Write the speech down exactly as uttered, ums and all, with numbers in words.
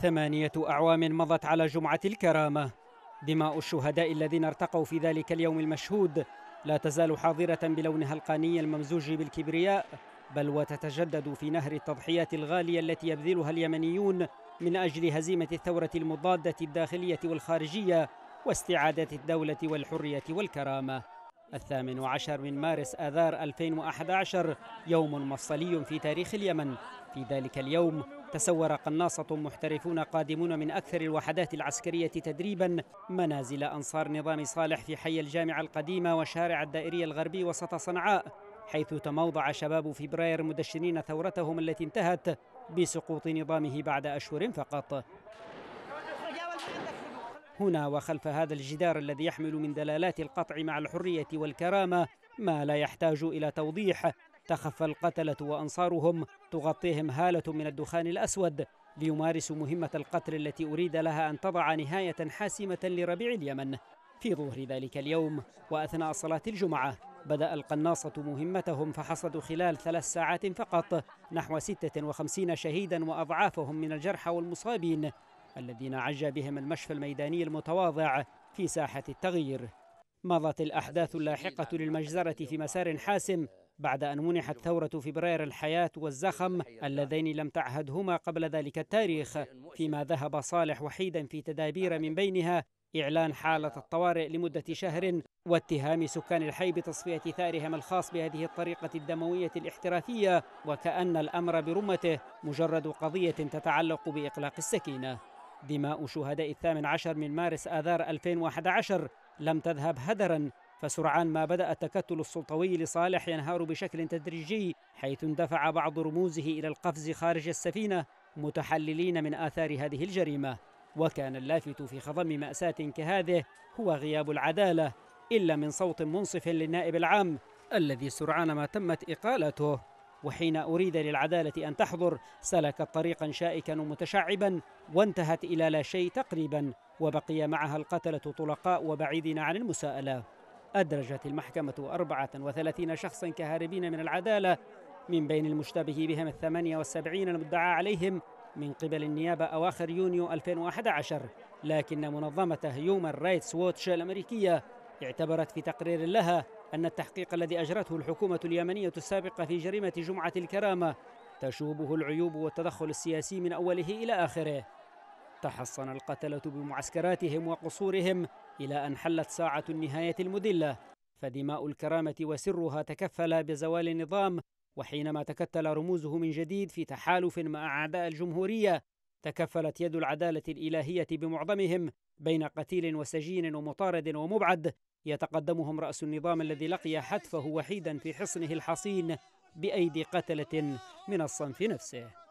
ثمانية أعوام مضت على جمعة الكرامة. دماء الشهداء الذين ارتقوا في ذلك اليوم المشهود لا تزال حاضرة بلونها القاني الممزوج بالكبرياء، بل وتتجدد في نهر التضحيات الغالية التي يبذلها اليمنيون من أجل هزيمة الثورة المضادة الداخلية والخارجية واستعادة الدولة والحرية والكرامة. الثامن عشر من مارس آذار ألفين وأحد عشر يوم مفصلي في تاريخ اليمن. في ذلك اليوم تسور قناصة محترفون قادمون من أكثر الوحدات العسكرية تدريبا منازل أنصار نظام صالح في حي الجامعة القديمة وشارع الدائرية الغربي وسط صنعاء، حيث تموضع شباب فبراير مدشنين ثورتهم التي انتهت بسقوط نظامه بعد أشهر فقط. هنا وخلف هذا الجدار الذي يحمل من دلالات القطع مع الحرية والكرامة ما لا يحتاج إلى توضيح، تخفى القتلة وأنصارهم تغطيهم هالة من الدخان الأسود ليمارسوا مهمة القتل التي أريد لها أن تضع نهاية حاسمة لربيع اليمن. في ظهر ذلك اليوم وأثناء صلاة الجمعة بدأ القناصة مهمتهم، فحصدوا خلال ثلاث ساعات فقط نحو ستة وخمسين شهيدا وأضعافهم من الجرحى والمصابين الذين عج بهم المشفى الميداني المتواضع في ساحة التغيير. مضت الأحداث اللاحقة للمجزرة في مسار حاسم بعد أن منحت ثورة فبراير الحياة والزخم اللذين لم تعهدهما قبل ذلك التاريخ، فيما ذهب صالح وحيدا في تدابير من بينها إعلان حالة الطوارئ لمدة شهر واتهام سكان الحي بتصفية ثأرهم الخاص بهذه الطريقة الدموية الاحترافية، وكأن الأمر برمته مجرد قضية تتعلق بإقلاق السكينة. دماء شهداء الثامن عشر من مارس آذار ألفين وأحد عشر لم تذهب هدراً، فسرعان ما بدأ التكتل السلطوي لصالح ينهار بشكل تدريجي، حيث اندفع بعض رموزه إلى القفز خارج السفينة متحللين من آثار هذه الجريمة. وكان اللافت في خضم مأساة كهذه هو غياب العدالة، إلا من صوت منصف للنائب العام الذي سرعان ما تمت إقالته. وحين أريد للعدالة أن تحضر سلكت طريقا شائكا ومتشعبا وانتهت إلى لا شيء تقريبا، وبقي معها القتلة طلقاء وبعيدين عن المساءلة. أدرجت المحكمة أربعة وثلاثين شخصا كهاربين من العدالة من بين المشتبه بهم الثمانية والسبعين المدعى عليهم من قبل النيابة أواخر يونيو ألفين وأحد عشر، لكن منظمة هيومن رايتس ووتش الأمريكية اعتبرت في تقرير لها أن التحقيق الذي أجرته الحكومة اليمنية السابقة في جريمة جمعة الكرامة تشوبه العيوب والتدخل السياسي من أوله إلى آخره. تحصن القتلة بمعسكراتهم وقصورهم إلى أن حلت ساعة النهاية المذلة، فدماء الكرامة وسرها تكفل بزوال النظام. وحينما تكتل رموزه من جديد في تحالف مع أعداء الجمهورية، تكفلت يد العدالة الإلهية بمعظمهم بين قتيل وسجين ومطارد ومبعد، يتقدمهم رأس النظام الذي لقي حتفه وحيدا في حصنه الحصين بأيدي قتلة من الصنف نفسه.